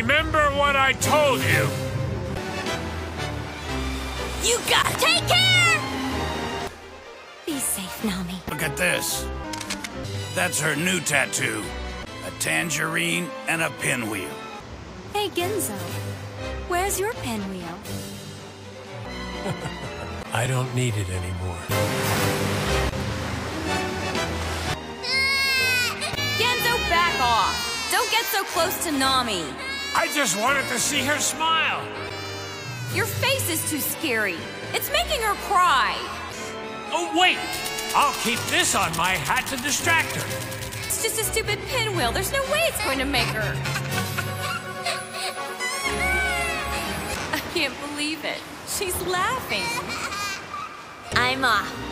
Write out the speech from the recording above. Remember what I told you! You got it! Take care! Be safe, Nami. Look at this. That's her new tattoo. A tangerine and a pinwheel. Hey, Genzo. Where's your pinwheel? I don't need it anymore. Genzo, back off! Don't get so close to Nami! I just wanted to see her smile! Your face is too scary. It's making her cry. Oh, wait! I'll keep this on my hat to distract her. It's just a stupid pinwheel. There's no way it's going to make her. I can't believe it. She's laughing. I'm off.